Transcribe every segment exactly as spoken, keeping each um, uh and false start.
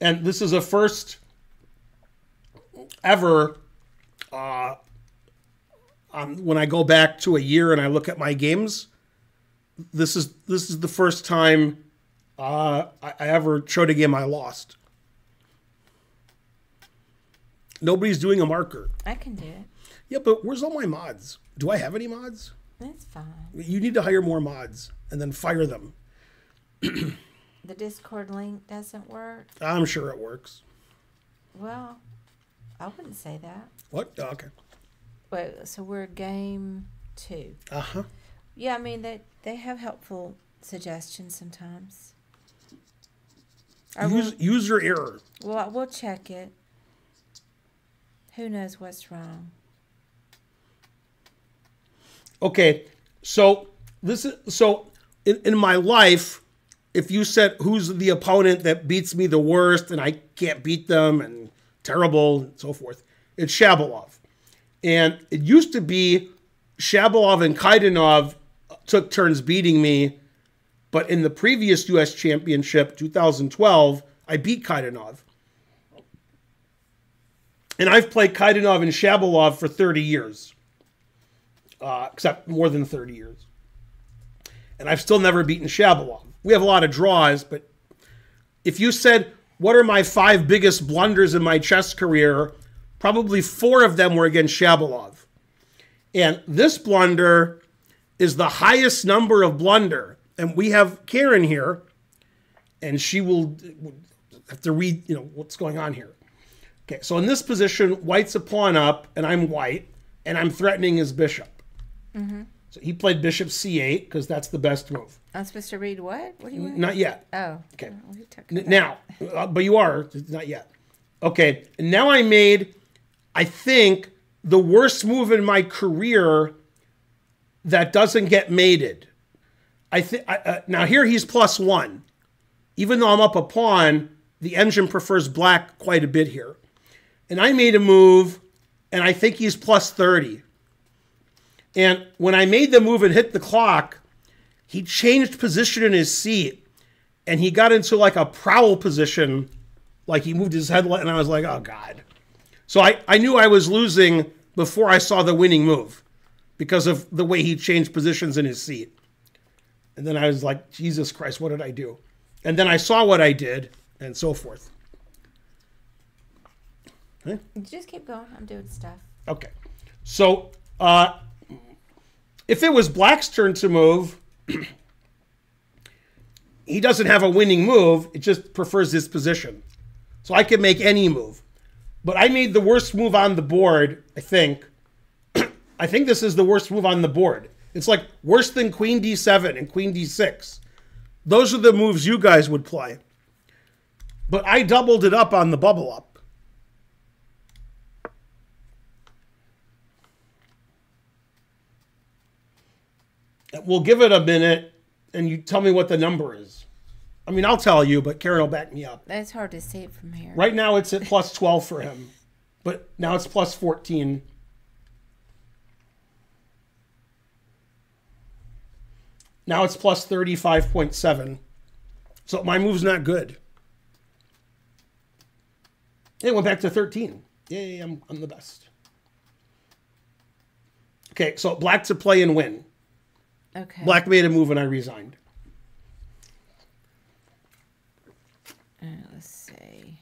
And this is a first ever, uh, um, when I go back to a year and I look at my games, this is, this is the first time uh, I, I ever showed a game I lost. Nobody's doing a marker. I can do it. Yeah, but where's all my mods? Do I have any mods? That's fine. You need to hire more mods and then fire them. The Discord link doesn't work. I'm sure it works. Well, I wouldn't say that. What? Oh, okay. Wait, so we're game two. Uh-huh. Yeah, I mean, they, they have helpful suggestions sometimes. Use, we, user error. Well, we'll check it. Who knows what's wrong? Okay, so this is so in, in my life, if you said who's the opponent that beats me the worst and I can't beat them and terrible and so forth, it's Shabalov. And it used to be Shabalov and Kaidanov took turns beating me, but in the previous U S Championship, two thousand twelve, I beat Kaidanov. And I've played Kaidanov and Shabalov for thirty years. Uh, except more than thirty years. And I've still never beaten Shabalov. We have a lot of draws, but if you said, what are my five biggest blunders in my chess career? Probably four of them were against Shabalov. And this blunder is the highest number of blunder. And we have Karen here, and she will have to read, you know, what's going on here. Okay, so in this position, white's a pawn up, and I'm white, and I'm threatening his bishop. Mm-hmm. So he played bishop c eight because that's the best move. I'm supposed to read what? What do you mean? Not yet. Oh. Okay. Now, uh, but you are. Not yet. Okay. And now I made, I think, the worst move in my career that doesn't get mated. I think uh, now here he's plus one. Even though I'm up a pawn, the engine prefers black quite a bit here. And I made a move, and I think he's plus thirty. And when I made the move and hit the clock, he changed position in his seat, and he got into like a prowl position, like he moved his head, and I was like, oh, God. So I, I knew I was losing before I saw the winning move because of the way he changed positions in his seat. And then I was like, Jesus Christ, what did I do? And then I saw what I did, and so forth. Okay. Just keep going. I'm doing stuff. Okay. So... uh. If it was black's turn to move, he doesn't have a winning move. It just prefers his position. So I can make any move. But I made the worst move on the board, I think. I think this is the worst move on the board. It's like worse than queen d seven and queen d six. Those are the moves you guys would play. But I doubled it up on the bubble up. We'll give it a minute, and you tell me what the number is. I mean, I'll tell you, but Karen will back me up. That's hard to see from here. Right now, it's at plus twelve for him, but now it's plus fourteen. Now it's plus thirty-five point seven. So my move's not good. It went back to thirteen. Yay! I'm I'm the best. Okay, so black to play and win. Okay. Black made a move and I resigned. Uh, let's see.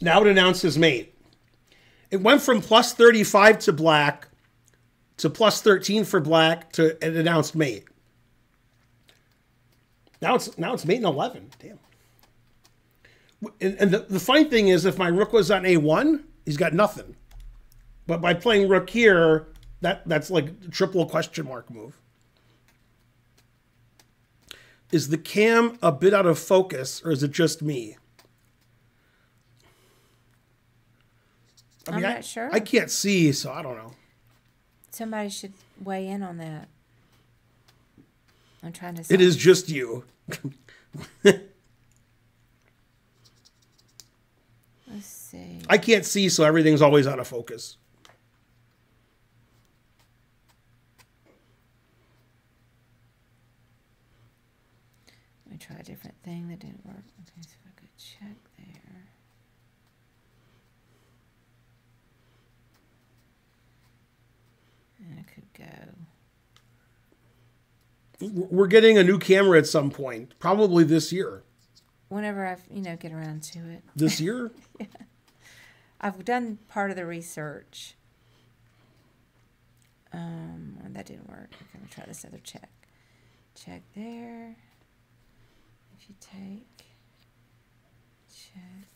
Now it announces mate. It went from plus thirty-five to black to plus thirteen for black to an announced mate. Now it's now it's mate in eleven. Damn. And, and the, the funny thing is, if my rook was on a one, he's got nothing. But by playing rook here, That, that's like a triple question mark move. Is the cam a bit out of focus, or is it just me? I mean, I'm not I, sure. I can't see, so I don't know. Somebody should weigh in on that. I'm trying to see. It is just you. Let's see. I can't see, so everything's always out of focus. Try a different thing that didn't work. Okay, so I could check there. And I could go. We're getting a new camera at some point, probably this year. Whenever I, you know, get around to it. This year? Yeah. I've done part of the research. Um, that didn't work. Okay, I'm gonna try this other check. Check there. If you take, check.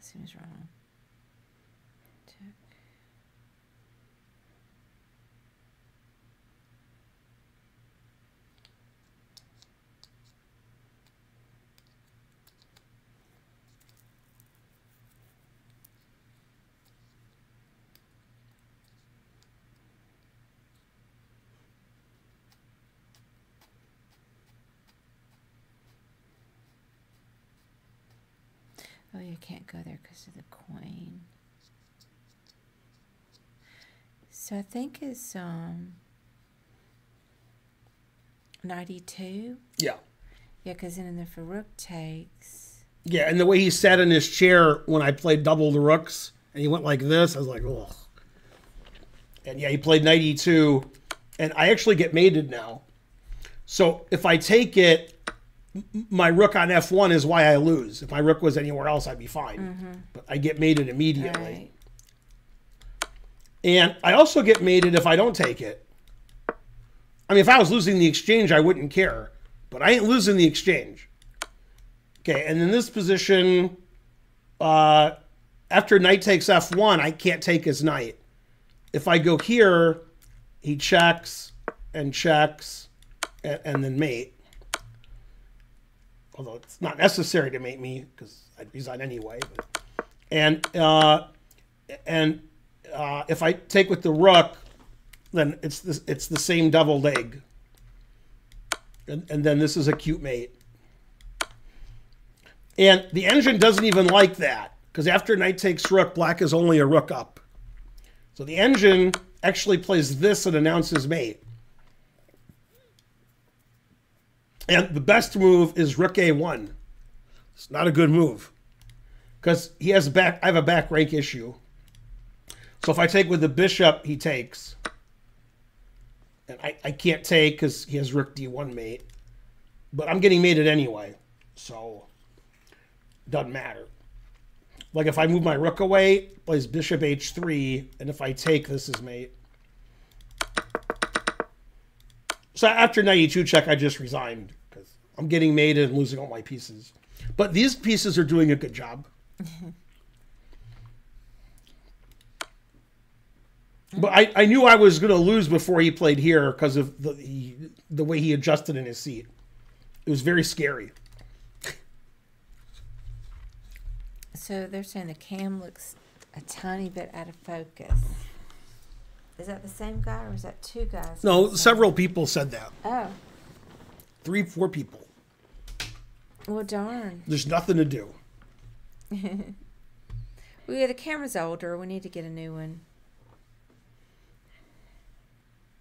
Seems wrong. Check. Oh, you can't go there because of the coin. So I think it's um ninety-two. Yeah. Yeah, because then the Farouk takes. Yeah, and the way he sat in his chair when I played double the rooks, and he went like this, I was like, oh. And yeah, he played ninety-two, and I actually get mated now. So if I take it, my rook on F one is why I lose. If my rook was anywhere else, I'd be fine. Mm-hmm. But I get mated immediately. Right. And I also get mated if I don't take it. I mean, if I was losing the exchange, I wouldn't care. But I ain't losing the exchange. Okay, and in this position, uh, after knight takes F one, I can't take his knight. If I go here, he checks and checks and, and then mate. Although it's not necessary to mate me because I'd resign anyway. But. And uh, and uh, if I take with the rook, then it's the, it's the same deviled egg. And, and then this is a cute mate. And the engine doesn't even like that because after knight takes rook, black is only a rook up. So the engine actually plays this and announces mate. And the best move is rook A one. It's not a good move because he has back. I have a back rank issue. So if I take with the bishop, he takes, and I, I can't take because he has rook D one mate. But I'm getting mated anyway, so doesn't matter. Like if I move my rook away, it plays bishop H three, and if I take, this is mate. So after ninety-two check, I just resigned because I'm getting mated and losing all my pieces. But these pieces are doing a good job. But I, I knew I was going to lose before he played here because of the, he, the way he adjusted in his seat. It was very scary. So they're saying the cam looks a tiny bit out of focus. Is that the same guy or is that two guys? No, several people said that. Oh. Three, four people. Well, darn. There's nothing to do. Well, yeah, the camera's older. We need to get a new one.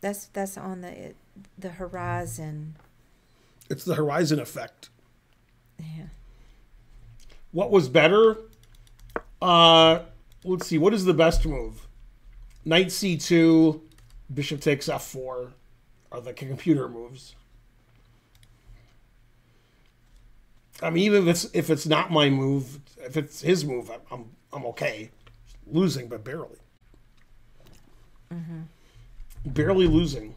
That's that's on the it, the horizon. It's the horizon effect. Yeah. What was better? Uh, let's see. What is the best move? Knight C two, bishop takes F four, are the computer moves. I mean, even if it's if it's not my move, if it's his move, I'm I'm okay, losing but barely, mm-hmm. barely losing.